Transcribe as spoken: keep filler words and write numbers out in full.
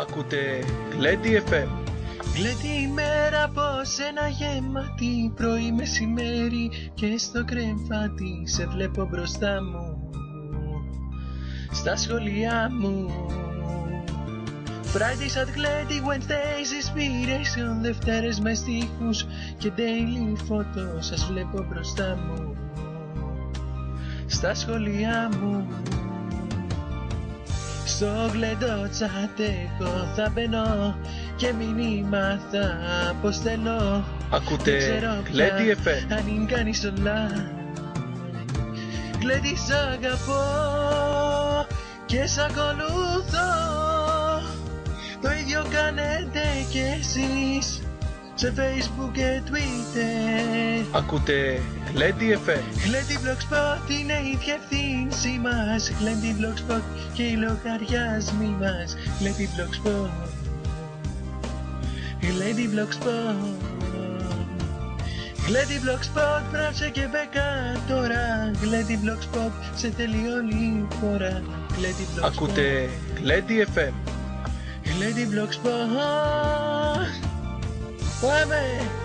Ακούτε Γλέντι εφ εμ. Γλέντι η μέρα από σένα γεμάτη, πρωί μεσημέρι και στο κρεμφάτι. Σε βλέπω μπροστά μου, στα σχολεία μου. Fridays at Glendy, Wednesdays inspiration, Δευτέρες με στίχους και daily photos. Σας βλέπω μπροστά μου, στα σχολεία μου. Στο γλεντό τσατέκο θα μπαινώ και μηνύμα θα αποστελώ. Ακούτε Γλέντι εφ εμ. Αν κάνεις όλα, Γλέντι σ' αγαπώ και σ' ακολουθώ. Το ίδιο κάνετε κι εσείς σε Facebook και Twitter. Ακούτε Γλέντι εφ εμ. Γλέντι Blogspot είναι η ίδια ευθύνση μας. Γλέντι Blogspot και οι λογαριασμοί μας. Γλέντι Blogspot, Γλέντι Blogspot, Γλέντι Blogspot, πράψε και μπέκα τώρα. Γλέντι Blogspot, σε θέλει όλη η χώρα. Γλέντι Blogspot. Ακούτε Γλέντι εφ εμ. Γλέντι Blogspot. Πάμε!